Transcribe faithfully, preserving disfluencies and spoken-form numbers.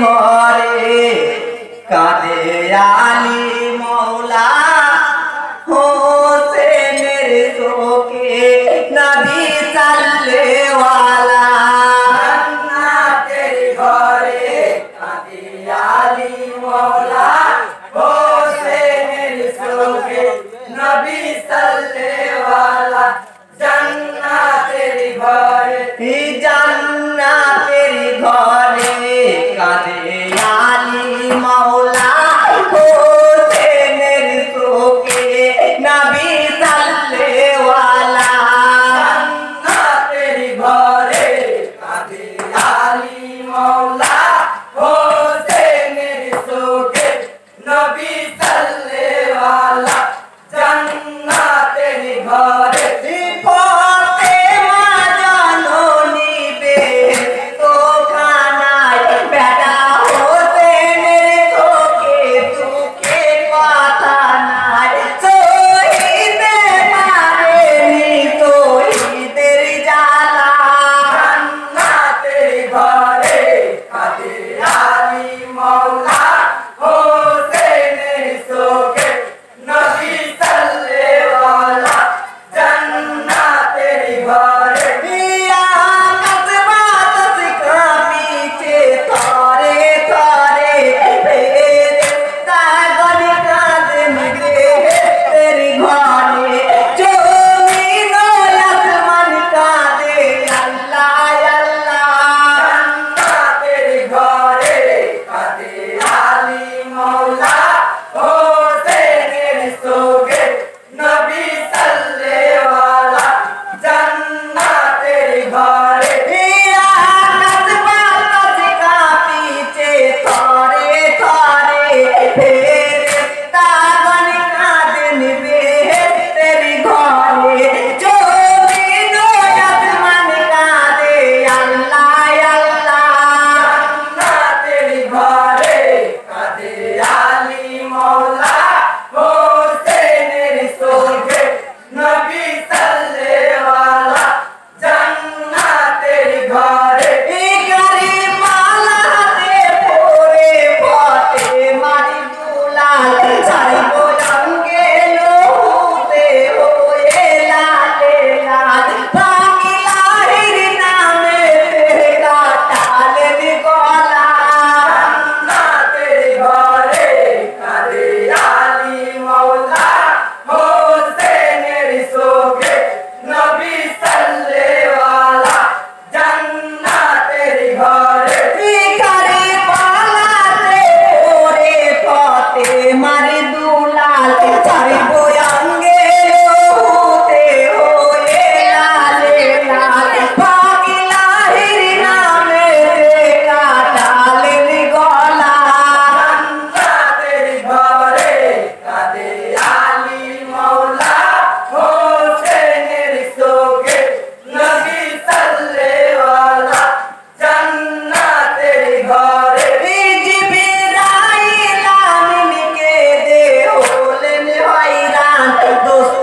मोरे कादे आली मौला हो से मेरे सो के नबी सल्ले वाला ना तेरी घरे कादे आली मौला हो से मेरे सो के नबी सल्ले वाला जन्ना तेरी घरे जन्ना तेरी घरे कादे आली मौला दोस्तों।